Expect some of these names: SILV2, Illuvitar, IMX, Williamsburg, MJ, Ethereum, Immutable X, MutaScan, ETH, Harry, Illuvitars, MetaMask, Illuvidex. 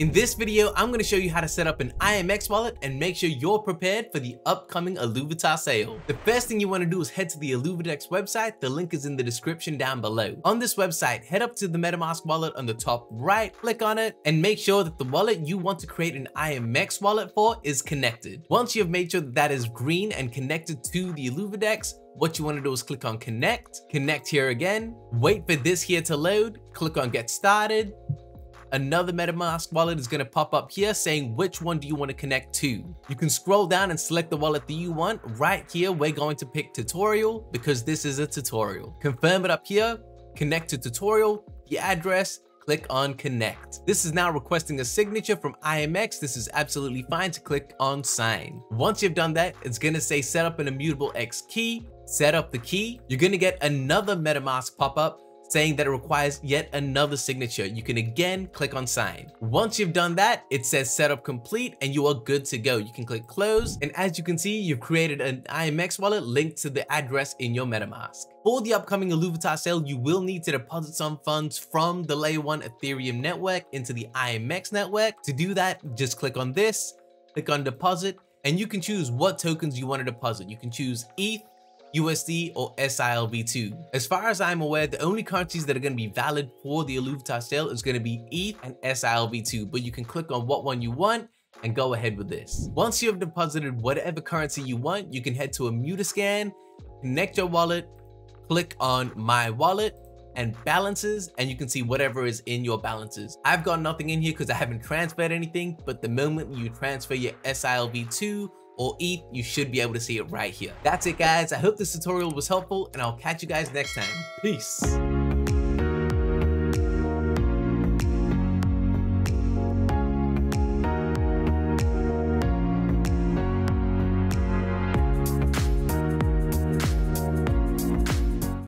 In this video, I'm going to show you how to set up an IMX wallet and make sure you're prepared for the upcoming Illuvitars sale. The first thing you want to do is head to the Illuvidex website. The link is in the description down below. On this website, head up to the MetaMask wallet on the top right, click on it, and make sure that the wallet you want to create an IMX wallet for is connected. Once you've made sure that that is green and connected to the Illuvidex, what you want to do is click on connect, connect here again, wait for this here to load, click on get started. Another MetaMask wallet is going to pop up here saying which one do you want to connect to. You can scroll down and select the wallet that you want. Right here, we're going to pick tutorial because this is a tutorial. Confirm it up here, connect to tutorial, your address, click on connect. This is now requesting a signature from IMX. This is absolutely fine to click on sign. Once you've done that, it's going to say set up an Immutable X key, set up the key. You're going to get another MetaMask pop up saying that it requires yet another signature. You can again click on sign. Once you've done that, it says setup complete and you are good to go. You can click close. And as you can see, you've created an IMX wallet linked to the address in your MetaMask. For the upcoming Illuvitar sale, you will need to deposit some funds from the layer 1 Ethereum network into the IMX network. To do that, just click on this, click on deposit, and you can choose what tokens you want to deposit. You can choose ETH, USD or SILV2. As far as I'm aware, the only currencies that are going to be valid for the Illuvitar sale is going to be ETH and SILV2, but you can click on what one you want and go ahead with this. Once you have deposited whatever currency you want, you can head to a MutaScan, connect your wallet, click on My Wallet and Balances, and you can see whatever is in your balances. I've got nothing in here because I haven't transferred anything, but the moment you transfer your SILV2 or ETH, you should be able to see it right here. That's it guys, I hope this tutorial was helpful and I'll catch you guys next time. Peace.